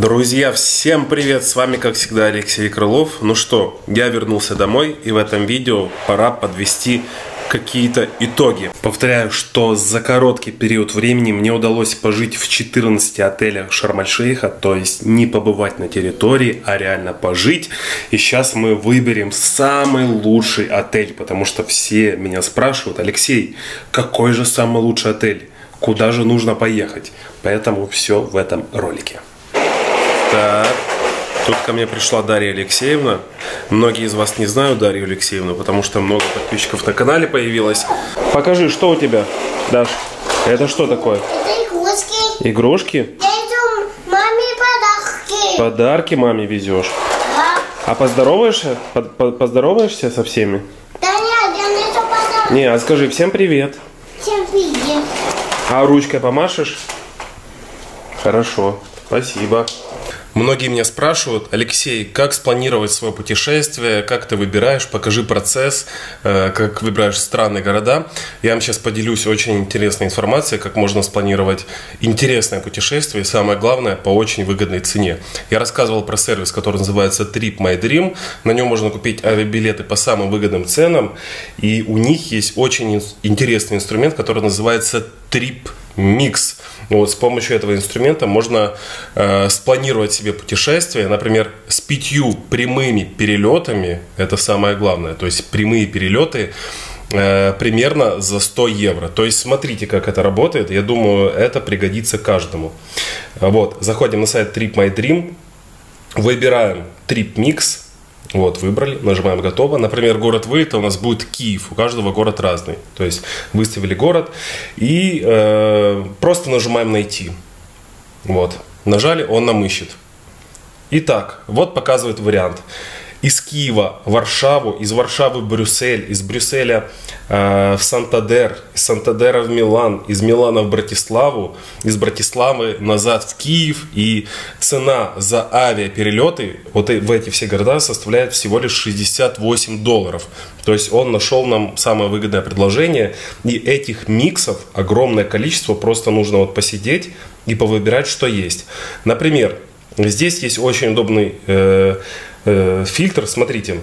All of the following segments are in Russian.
Друзья, всем привет! С вами, как всегда, Алексей Крылов. Ну что, я вернулся домой, и в этом видео пора подвести какие-то итоги. Повторяю, что за короткий период времени мне удалось пожить в 14 отелях Шарм-эль-Шейха, то есть не побывать на территории, а реально пожить. И сейчас мы выберем самый лучший отель, потому что все меня спрашивают: Алексей, какой же самый лучший отель? Куда же нужно поехать? Поэтому все в этом ролике. Так, тут ко мне пришла Дарья Алексеевна. Многие из вас не знают Дарью Алексеевну, потому что много подписчиков на канале появилось. Покажи, что у тебя, Даш? Это что такое? Это игрушки. Игрушки? Это маме подарки. Подарки маме везешь? Да. А поздороваешься? Поздороваешься со всеми? Да нет, я не то подарок. Не, а скажи всем привет. Всем привет. А ручкой помашешь? Хорошо, спасибо. Многие меня спрашивают: Алексей, как спланировать свое путешествие, как ты выбираешь, покажи процесс, как выбираешь страны, города. Я вам сейчас поделюсь очень интересной информацией, как можно спланировать интересное путешествие и, самое главное, по очень выгодной цене. Я рассказывал про сервис, который называется Trip My Dream. На нем можно купить авиабилеты по самым выгодным ценам, и у них есть очень интересный инструмент, который называется TripMix. Вот, с помощью этого инструмента можно спланировать себе путешествие, например, с 5 прямыми перелетами, это самое главное, то есть прямые перелеты примерно за 100 евро. То есть смотрите, как это работает, я думаю, это пригодится каждому. Вот, заходим на сайт Trip My Dream, выбираем TripMix. Вот, выбрали, нажимаем «Готово». Например, город вылета у нас будет Киев. У каждого город разный. То есть выставили город и просто нажимаем «Найти». Вот, нажали, он нам ищет. Итак, вот показывает вариант. Из Киева в Варшаву, из Варшавы в Брюссель, из Брюсселя в Сантадер, из Сантадера в Милан, из Милана в Братиславу, из Братиславы назад в Киев. И цена за авиаперелеты вот в эти все города составляет всего лишь $68. То есть он нашел нам самое выгодное предложение. И этих миксов огромное количество, просто нужно вот посидеть и повыбирать, что есть. Например, здесь есть очень удобный фильтр, смотрите,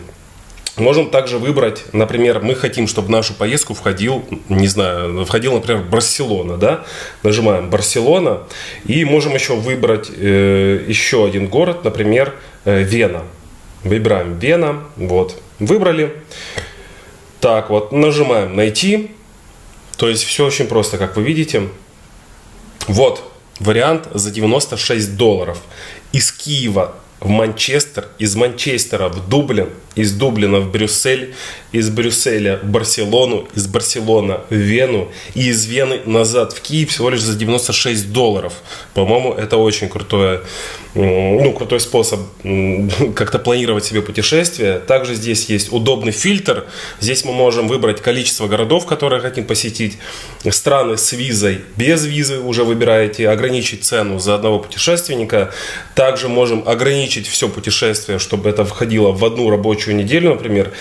можем также выбрать, например, мы хотим, чтобы в нашу поездку входил, например, Барселона, да? Нажимаем Барселона и можем еще выбрать еще один город, например, Вена. Выбираем Вена, вот, выбрали. Так, вот, нажимаем «Найти», то есть все очень просто, как вы видите. Вот вариант за $96. Из Киева в Манчестер, из Манчестера в Дублин, из Дублина в Брюссель, из Брюсселя в Барселону, из Барселона в Вену и из Вены назад в Киев всего лишь за $96. По-моему, это очень крутой способ как-то планировать себе путешествие. Также здесь есть удобный фильтр. Здесь мы можем выбрать количество городов, которые хотим посетить, страны с визой, без визы уже выбираете, ограничить цену за одного путешественника. Также можем ограничить все путешествие, чтобы это входило в одну рабочую неделю, например,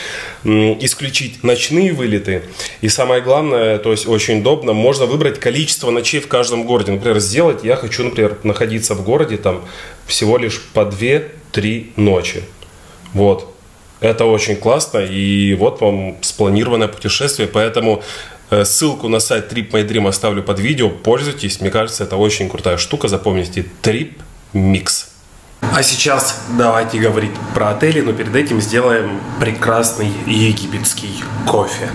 исключить ночные вылеты. И самое главное, то есть очень удобно, можно выбрать количество ночей в каждом городе. Например, сделать, я хочу, например, находиться в городе там всего лишь по 2-3 ночи. Вот. Это очень классно. И вот вам спланированное путешествие. Поэтому ссылку на сайт Trip My Dream оставлю под видео. Пользуйтесь. Мне кажется, это очень крутая штука. Запомните, TripMix. А сейчас давайте говорить про отели, но перед этим сделаем прекрасный египетский кофе.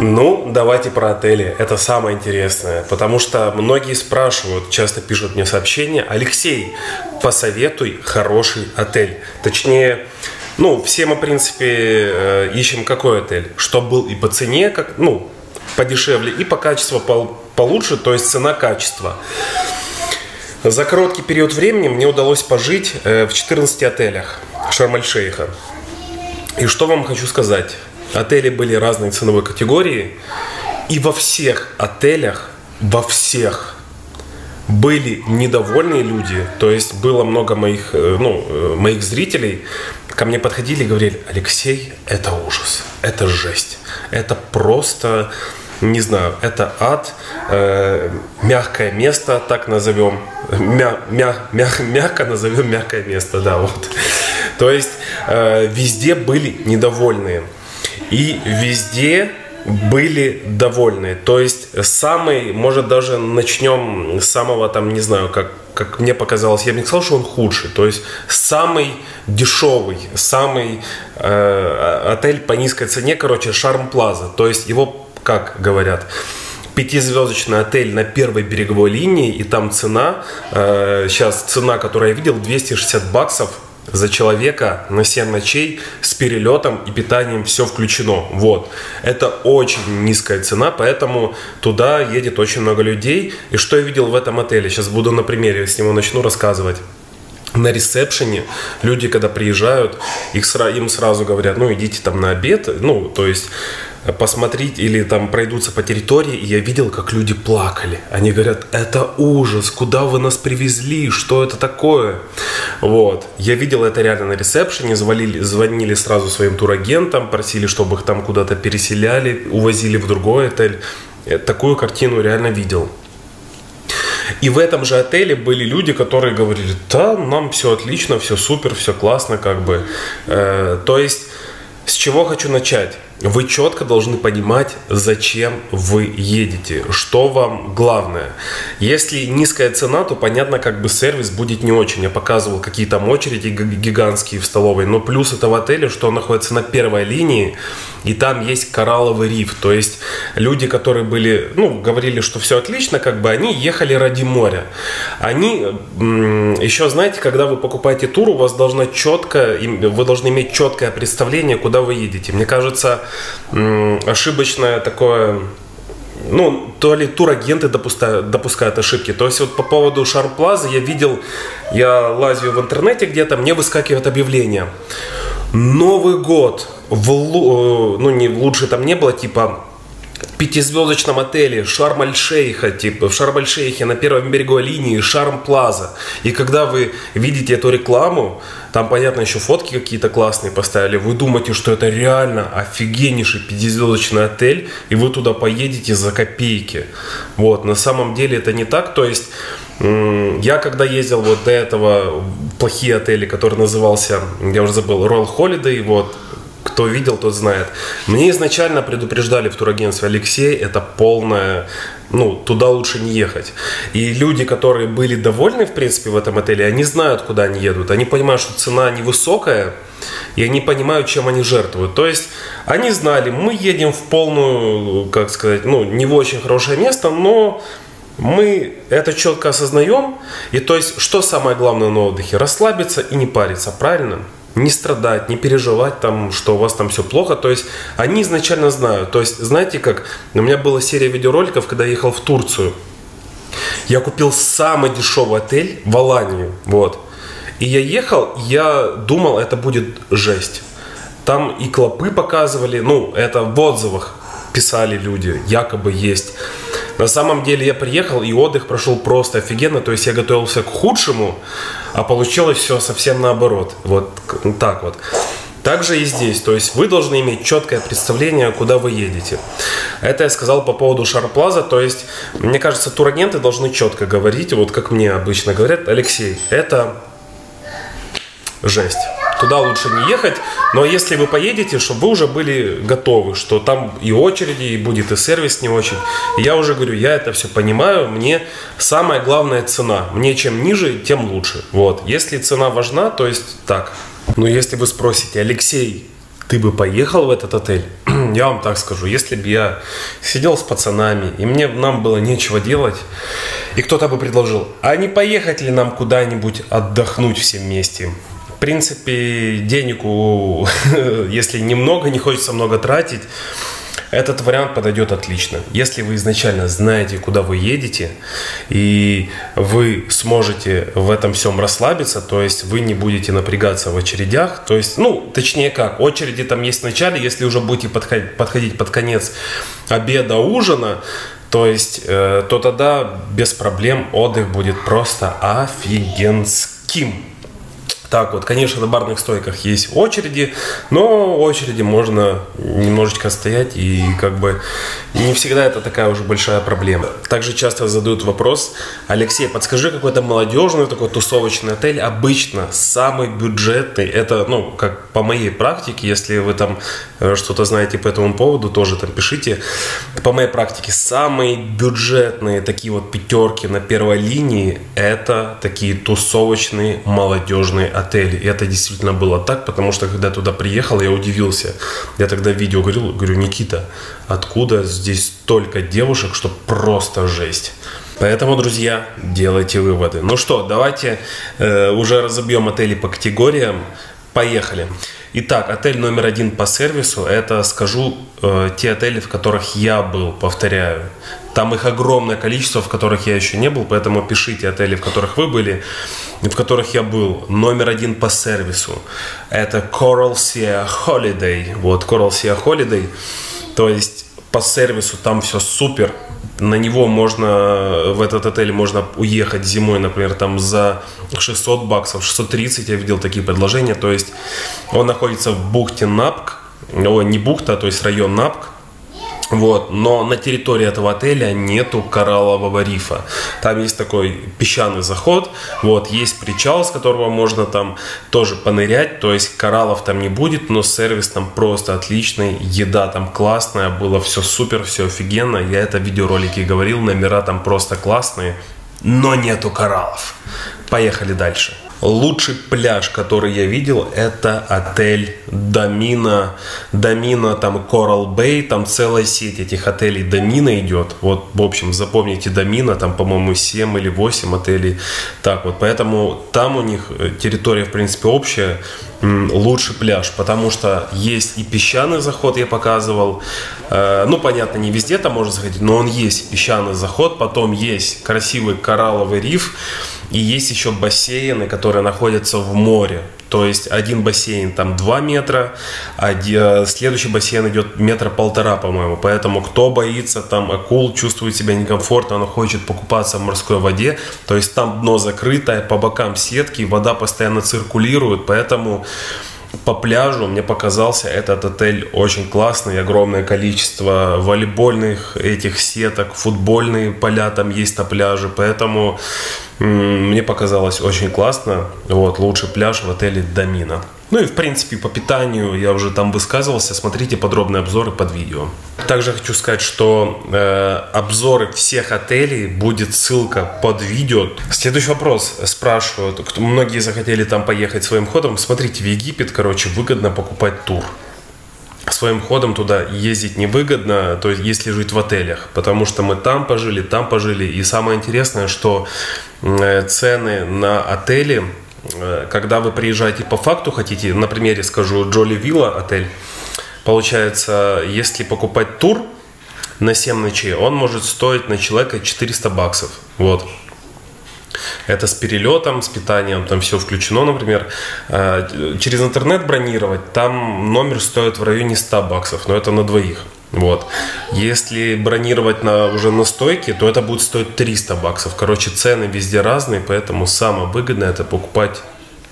Ну, давайте про отели. Это самое интересное, потому что многие спрашивают, часто пишут мне сообщения: Алексей, посоветуй хороший отель. Точнее, ну, все мы, в принципе, ищем какой отель, чтобы был и по цене, как, ну, подешевле, и по качеству получше, то есть цена-качество. За короткий период времени мне удалось пожить в 14 отелях Шарм-эль-Шейха. И что вам хочу сказать. Отели были разной ценовой категории, и во всех отелях, были недовольные люди, то есть было много моих зрителей, Ко мне подходили и говорили: Алексей, это ужас, это жесть, это просто, не знаю, это ад, мягкое место, так назовем, мягко назовем мягкое место, да, вот. То есть везде были недовольные и везде были довольны. То есть самый, может, даже начнем с самого, там, не знаю, как мне показалось, я бы не сказал, что он худший. То есть самый дешевый, самый отель по низкой цене, короче, Шарм-Плаза. То есть его, как говорят, пятизвездочный отель на первой береговой линии, и там цена, сейчас цена, которую я видел, 260 баксов. За человека на 7 ночей с перелетом и питанием все включено. Вот. Это очень низкая цена, поэтому туда едет очень много людей. И что я видел в этом отеле? Сейчас буду на примере, с него начну рассказывать. На ресепшене люди, когда приезжают, им сразу говорят: ну, идите там на обед, ну, то есть посмотреть, или там пройдутся по территории. И я видел, как люди плакали. Они говорят: это ужас, куда вы нас привезли, что это такое? Вот, я видел это реально на ресепшене. Звонили сразу своим турагентам, просили, чтобы их там куда-то переселяли, увозили в другой отель. Я такую картину реально видел. И в этом же отеле были люди, которые говорили: да, нам все отлично, все супер, все классно, как бы. То есть, с чего хочу начать? Вы четко должны понимать, зачем вы едете, что вам главное. Если низкая цена, то понятно, как бы сервис будет не очень. Я показывал, какие там очереди гигантские в столовой. Но плюс этого отеля, что он находится на первой линии, и там есть коралловый риф. То есть люди, которые были, ну, говорили, что все отлично, как бы они ехали ради моря. Они еще, знаете, когда вы покупаете тур, у вас должна четко, вы должны иметь четкое представление, куда вы едете. Мне кажется, ошибочное такое, ну, то ли турагенты допускают ошибки. То есть вот по поводу Шарм-Плазы я видел, я лазю в интернете где-то, мне выскакивает объявление: Новый год в, ну, не лучше там не было, типа, в пятизвездочном отеле Шарм-эль-Шейха, типа, в Шарм-эль-Шейхе на первой береговой линии Шарм-Плаза. И когда вы видите эту рекламу, там, понятно, еще фотки какие-то классные поставили, вы думаете, что это реально офигеннейший пятизвездочный отель, и вы туда поедете за копейки. Вот, на самом деле это не так. То есть я когда ездил вот до этого в плохие отели, который назывался, я уже забыл, Royal Holiday, вот, кто видел, тот знает. Мне изначально предупреждали в турагентстве: Алексей, это полное, ну, туда лучше не ехать. И люди, которые были довольны, в принципе, в этом отеле, они знают, куда они едут. Они понимают, что цена невысокая, и они понимают, чем они жертвуют. То есть они знали: мы едем в полную, как сказать, ну, не в очень хорошее место, но мы это четко осознаем. И то есть, что самое главное на отдыхе? Расслабиться и не париться, правильно? Не страдать, не переживать там, что у вас там все плохо. То есть они изначально знают. То есть, знаете как, у меня была серия видеороликов, когда я ехал в Турцию. Я купил самый дешевый отель в Алании. Вот. И я ехал, я думал, это будет жесть. Там и клопы показывали, ну, это в отзывах писали люди, якобы есть. На самом деле я приехал, и отдых прошел просто офигенно. То есть я готовился к худшему, а получилось все совсем наоборот. Вот так вот. Также и здесь. То есть вы должны иметь четкое представление, куда вы едете. Это я сказал по поводу Шарм-Плаза. То есть, мне кажется, турагенты должны четко говорить. Вот как мне обычно говорят: Алексей, это жесть, туда лучше не ехать. Но если вы поедете, чтобы вы уже были готовы, что там и очереди, и будет, и сервис не очень. И я уже говорю, я это все понимаю, мне самое главное цена. Мне чем ниже, тем лучше. Вот, если цена важна, то есть так. Но если вы спросите: Алексей, ты бы поехал в этот отель? Я вам так скажу: если бы я сидел с пацанами, и нам было нечего делать, и кто-то бы предложил: а не поехать ли нам куда-нибудь отдохнуть все вместе? В принципе, денег, если немного, не хочется много тратить, этот вариант подойдет отлично. Если вы изначально знаете, куда вы едете, и вы сможете в этом всем расслабиться, то есть вы не будете напрягаться в очередях. То есть, ну, точнее как, очереди там есть в начале, если уже будете подходить под конец обеда, ужина, то есть, то тогда без проблем отдых будет просто офигенским. так вот. Конечно, на барных стойках есть очереди, но в очереди можно немножечко стоять, и как бы не всегда это такая уже большая проблема. Также часто задают вопрос: Алексей, подскажи какой-то молодежный такой тусовочный отель. Обычно самый бюджетный, это, ну, как по моей практике, если вы там что-то знаете по этому поводу, тоже там пишите. По моей практике, самые бюджетные такие вот пятерки на первой линии — это такие тусовочные молодежные отели. И это действительно было так, потому что когда я туда приехал, я удивился. Я тогда в видео говорю: Никита, откуда здесь столько девушек, что просто жесть. Поэтому, друзья, делайте выводы. Ну что, давайте уже разобьем отели по категориям. Поехали. Итак, отель номер один по сервису, это, скажу, те отели, в которых я был, повторяю. Там их огромное количество, в которых я еще не был, поэтому пишите отели, в которых вы были, в которых я был. Номер один по сервису — это Coral Sea Holiday. Вот, Coral Sea Holiday. То есть по сервису там все супер. На него можно, в этот отель можно уехать зимой, например, там за 600 баксов, 630, я видел такие предложения. То есть он находится в бухте Напк, не бухта, то есть район Напк. Вот, но на территории этого отеля нету кораллового рифа. Там есть такой песчаный заход, вот, есть причал, с которого можно там тоже понырять. То есть кораллов там не будет, но сервис там просто отличный. Еда там классная, было все супер, все офигенно. Я это в видеоролике говорил, номера там просто классные, но нету кораллов. Поехали дальше. Лучший пляж, который я видел, это отель Домина. Домина, там Корал-Бэй, там целая сеть этих отелей Домина идет. Вот, в общем, запомните Домина, там, по-моему, 7 или 8 отелей. Так вот, поэтому там у них территория, в принципе, общая. Лучший пляж, потому что есть и песчаный заход, я показывал. Ну, понятно, не везде там можно заходить, но он есть, песчаный заход. Потом есть красивый коралловый риф. И есть еще бассейны, которые находятся в море. То есть один бассейн там 2 метра, а следующий бассейн идет 1,5 метра, по-моему. Поэтому кто боится там акул, чувствует себя некомфортно, он хочет покупаться в морской воде. То есть там дно закрытое, по бокам сетки, вода постоянно циркулирует. Поэтому по пляжу мне показался этот отель очень классный. Огромное количество волейбольных этих сеток, футбольные поля там есть на пляже. Поэтому мне показалось очень классно. Вот, лучший пляж в отеле Домина. Ну и в принципе по питанию я уже там высказывался. Смотрите подробные обзоры под видео. Также хочу сказать, что обзоры всех отелей будет ссылка под видео. Следующий вопрос спрашивают. Многие захотели там поехать своим ходом. Смотрите, в Египет, короче, выгодно покупать тур. Своим ходом туда ездить невыгодно, то есть если жить в отелях, потому что мы там пожили, и самое интересное, что цены на отели, когда вы приезжаете по факту хотите, на примере скажу, Джоли Вилла отель, получается, если покупать тур на 7 ночей, он может стоить на человека 400 баксов, вот. Это с перелетом, с питанием, там все включено, например. Через интернет бронировать, там номер стоит в районе 100 баксов, но это на двоих. Вот. Если бронировать уже на стойке, то это будет стоить 300 баксов. Короче, цены везде разные, поэтому самое выгодное — это покупать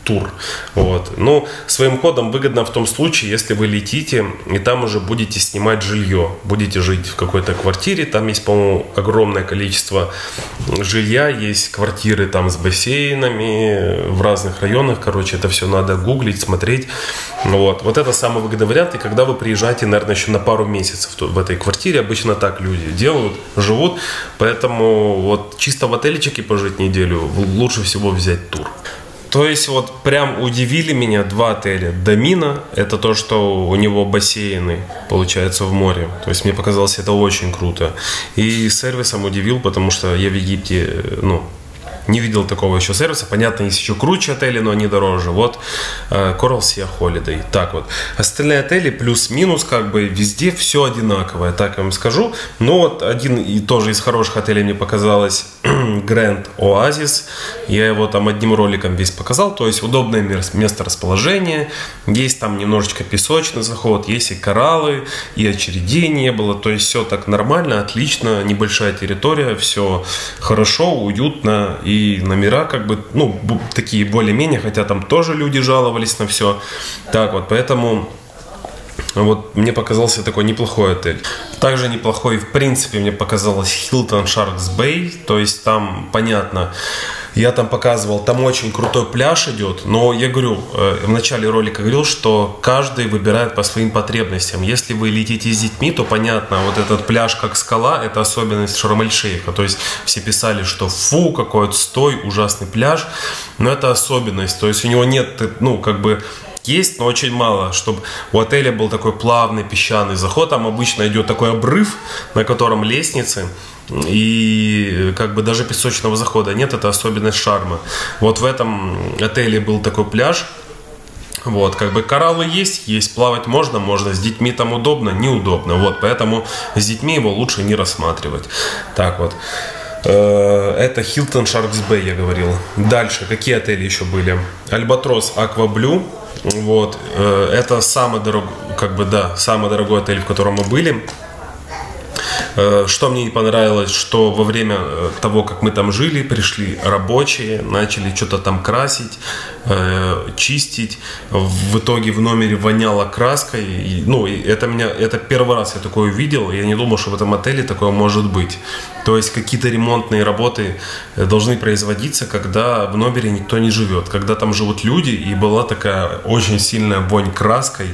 тур. Вот. Но своим ходом выгодно в том случае, если вы летите и там уже будете снимать жилье, будете жить в какой-то квартире. Там есть, по-моему, огромное количество жилья, есть квартиры там с бассейнами в разных районах. Короче, это все надо гуглить, смотреть. Вот, вот это самый выгодный вариант. И когда вы приезжаете, наверное, еще на пару месяцев в этой квартире, обычно так люди делают, живут. Поэтому вот чисто в отельчике пожить неделю лучше всего взять тур. То есть вот прям удивили меня два отеля. Домина — это то, что у него бассейны, получается, в море. То есть мне показалось это очень круто. И сервисом удивил, потому что я в Египте, ну, не видел такого еще сервиса. Понятно, есть еще круче отели, но они дороже. Вот, Coral Sea Holiday. Так вот, остальные отели плюс-минус, как бы везде все одинаковое, так я вам скажу. Но вот один и тоже из хороших отелей мне показалось Grand Oasis. Я его там одним роликом весь показал. То есть удобное место расположения. Есть там немножечко песочный заход, есть и кораллы, и очередей не было. То есть все так нормально, отлично, небольшая территория, все хорошо, уютно и и номера как бы, ну, такие более-менее, хотя там тоже люди жаловались на все. Так вот, поэтому вот мне показался такой неплохой отель. Также неплохой, в принципе, мне показалось Hilton Sharks Bay, то есть там, понятно, я там показывал, там очень крутой пляж идет, но я говорю, в начале ролика говорил, что каждый выбирает по своим потребностям. Если вы летите с детьми, то понятно, вот этот пляж как скала, это особенность Шарм-эль-Шейха, то есть все писали, что фу, какой отстой, ужасный пляж, но это особенность, то есть у него нет, ну, как бы... Есть, но очень мало, чтобы у отеля был такой плавный песчаный заход. Там обычно идет такой обрыв, на котором лестницы, и как бы даже песочного захода нет, это особенность Шарма. Вот в этом отеле был такой пляж. Вот, как бы кораллы есть, есть, плавать можно, можно, с детьми там удобно, неудобно. Вот, поэтому с детьми его лучше не рассматривать. Так вот. Это Hilton Sharks Bay, я говорил. Дальше, какие отели еще были? Albatros Aqua Blue. Вот, это самый дорогой, как бы, да, самый дорогой отель, в котором мы были. Что мне не понравилось, что во время того, как мы там жили, пришли рабочие, начали что-то там красить, чистить. В итоге в номере воняло краской. И, ну, это первый раз я такое увидел. Я не думал, что в этом отеле такое может быть. То есть какие-то ремонтные работы должны производиться, когда в номере никто не живет. Когда там живут люди, и была такая очень сильная вонь краской.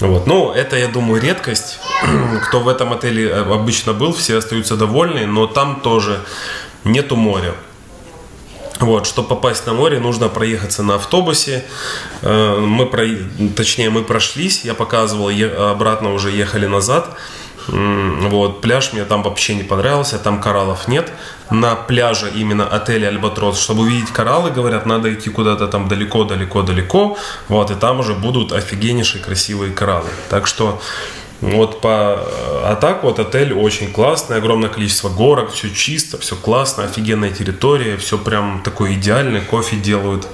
Вот. Ну, это, я думаю, редкость. Кто в этом отеле обычно был, все остаются довольны, но там тоже нету моря. Вот, чтобы попасть на море, нужно проехаться на автобусе. Точнее, мы прошлись, я показывал, обратно уже ехали назад. Вот, пляж мне там вообще не понравился, там кораллов нет. На пляже именно отеля Альбатрос, чтобы увидеть кораллы, говорят, надо идти куда-то там далеко-далеко-далеко. Вот, и там уже будут офигеннейшие красивые кораллы. Так что, вот а так вот отель очень классный, огромное количество горок, все чисто, все классно, офигенная территория, все прям такое идеальное, кофе делают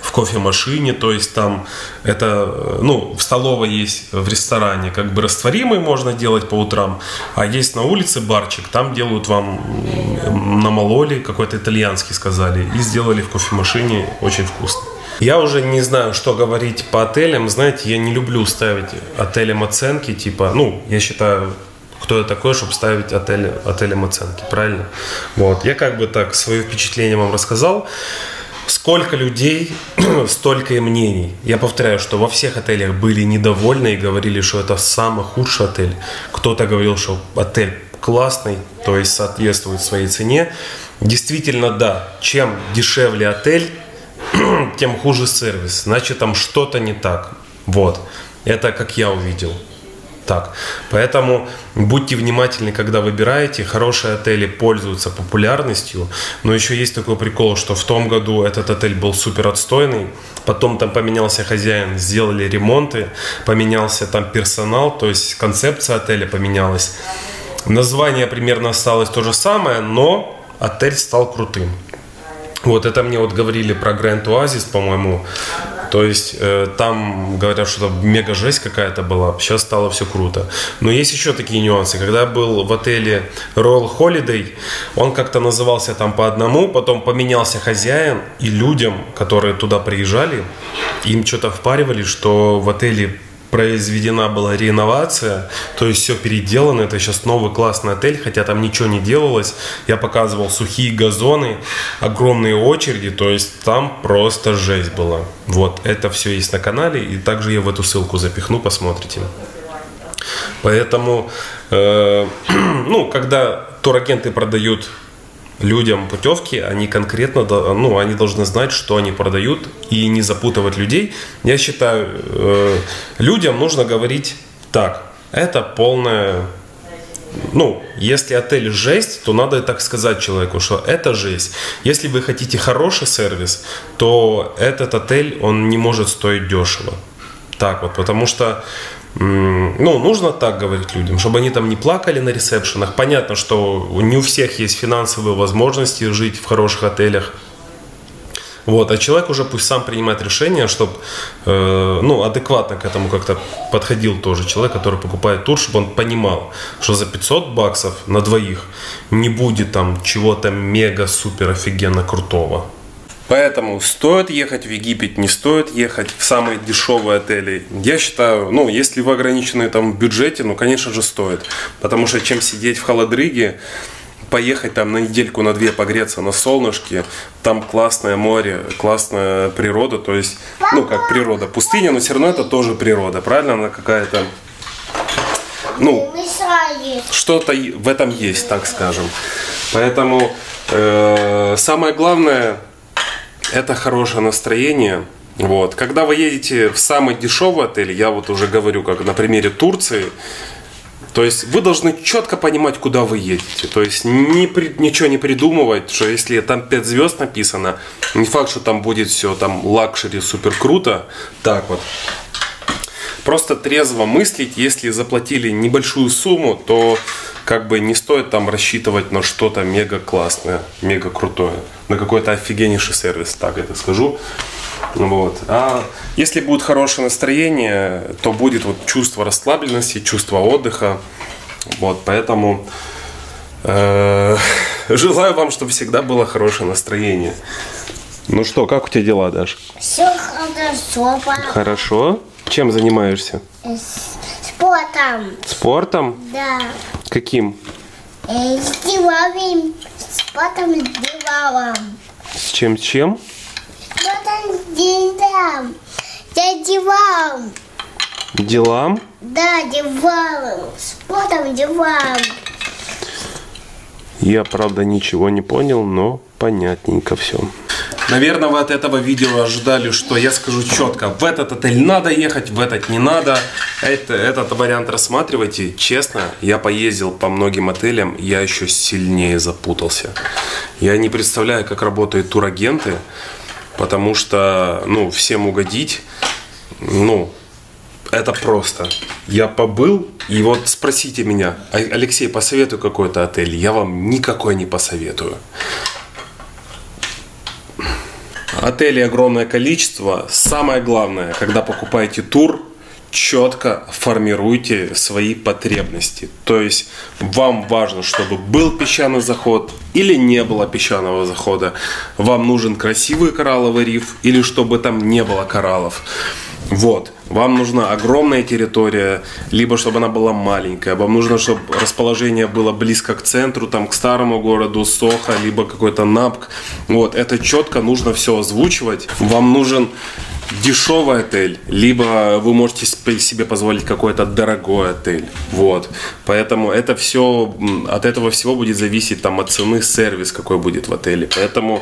в кофемашине, то есть там это, ну, в столовой есть, в ресторане как бы растворимый можно делать по утрам, а есть на улице барчик, там делают вам, намололи, какой-то итальянский сказали, и сделали в кофемашине, очень вкусно. Я уже не знаю, что говорить по отелям, знаете, я не люблю ставить отелям оценки, типа, ну, я считаю... Кто я такой, чтобы ставить отелям оценки, правильно? Вот, я как бы так свое впечатление вам рассказал. Сколько людей, столько и мнений. Я повторяю, что во всех отелях были недовольны и говорили, что это самый худший отель. Кто-то говорил, что отель классный, то есть соответствует своей цене. Действительно, да, чем дешевле отель, тем хуже сервис. Значит, там что-то не так. Вот, это как я увидел. Так, поэтому будьте внимательны, когда выбираете. Хорошие отели пользуются популярностью, но еще есть такой прикол, что в том году этот отель был супер отстойный, потом там поменялся хозяин, сделали ремонты, поменялся там персонал, то есть концепция отеля поменялась. Название примерно осталось то же самое, но отель стал крутым. Вот это мне вот говорили про Grand Oasis, по-моему. То есть там говорят, что мега жесть какая-то была, сейчас стало все круто. Но есть еще такие нюансы. Когда я был в отеле Royal Holiday, он как-то назывался там по одному, потом поменялся хозяин, и людям, которые туда приезжали, им что-то впаривали, что в отеле произведена была реновация, то есть все переделано, это сейчас новый классный отель, хотя там ничего не делалось. Я показывал сухие газоны, огромные очереди, то есть там просто жесть была. Вот, это все есть на канале, и также я в эту ссылку запихну, посмотрите. Поэтому, ну, когда турагенты продают людям путевки, они конкретно, ну, они должны знать, что они продают, и не запутывать людей. Я считаю, людям нужно говорить так. Это полное... Ну, если отель жесть, то надо так сказать человеку, что это жесть. Если вы хотите хороший сервис, то этот отель, он не может стоить дешево. Так вот, потому что... Ну, нужно так говорить людям, чтобы они там не плакали на ресепшенах. Понятно, что не у всех есть финансовые возможности жить в хороших отелях. Вот. А человек уже пусть сам принимает решение, чтобы адекватно к этому как-то подходил тоже человек, который покупает тур, чтобы он понимал, что за 500 баксов на двоих не будет там чего-то мега-супер офигенно крутого. Поэтому стоит ехать в Египет, не стоит ехать в самые дешевые отели. Я считаю, если вы ограничены там в бюджете, конечно же стоит. Потому что чем сидеть в холодрыге, поехать там на недельку, на две погреться на солнышке, там классное море, классная природа. То есть, как природа, пустыня, но все равно это тоже природа, правильно? Она какая-то, что-то в этом есть, так скажем. Поэтому самое главное... это хорошее настроение. Вот. Когда вы едете в самый дешевый отель, я вот уже говорю, как на примере Турции, то есть вы должны четко понимать, куда вы едете. То есть ничего не придумывать, что если там 5 звезд написано, не факт, что там будет все там лакшери, супер круто. Так вот. Просто трезво мыслить, если заплатили небольшую сумму, то как бы не стоит там рассчитывать на что-то мега классное, мега крутое, на какой-то офигеннейший сервис, так это скажу. Вот. А если будет хорошее настроение, то будет вот чувство расслабленности, чувство отдыха. Вот, поэтому желаю вам, чтобы всегда было хорошее настроение. Ну что, как у тебя дела, Даш? Все хорошо, папа. Хорошо? Чем занимаешься? Спортом. Спортом? Да. Каким? Деловым. Спортом деловым. С чем? С чем? Спортом с делом. Я делам. Делам? Да, делам. Спортом делам. Я, правда, ничего не понял, но понятненько все. Наверное, вы от этого видео ожидали, что я скажу четко, в этот отель надо ехать, в этот не надо. Этот вариант рассматривайте. Честно, я поездил по многим отелям, я еще сильнее запутался. Я не представляю, как работают турагенты, потому что, всем угодить, это просто. Я побыл, и вот спросите меня: Алексей, посоветуй какой-то отель. Я вам никакой не посоветую. Отелей огромное количество. Самое главное, когда покупаете тур, четко формируйте свои потребности. То есть вам важно, чтобы был песчаный заход или не было песчаного захода. Вам нужен красивый коралловый риф или чтобы там не было кораллов. Вот. Вам нужна огромная территория, либо чтобы она была маленькая. Вам нужно, чтобы расположение было близко к центру, там, к старому городу, Соха, либо какой-то Напк. Вот. Это четко нужно все озвучивать. Вам нужен дешевый отель, либо вы можете себе позволить какой-то дорогой отель. Вот. Поэтому это все, от этого всего будет зависеть там, от цены, сервис какой будет в отеле. Поэтому,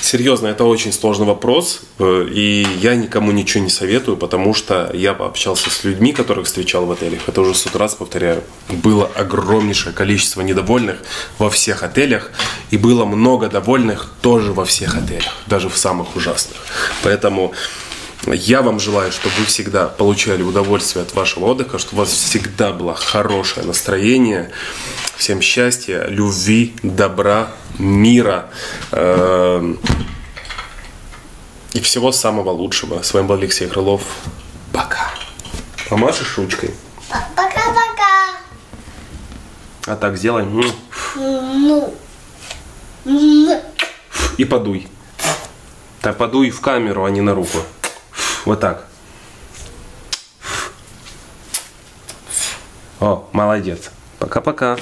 серьезно, это очень сложный вопрос. И я никому ничего не советую, потому что я пообщался с людьми, которых встречал в отелях. Это уже 100 раз повторяю. Было огромнейшее количество недовольных во всех отелях. И было много довольных тоже во всех отелях. Даже в самых ужасных. Поэтому я вам желаю, чтобы вы всегда получали удовольствие от вашего отдыха. Чтобы у вас всегда было хорошее настроение. Всем счастья, любви, добра, мира. И всего самого лучшего. С вами был Алексей Крылов. Пока. Помашешь ручкой? Пока-пока. А так сделай. И подуй. Так, подуй в камеру, а не на руку. Вот так. О, молодец. Пока-пока.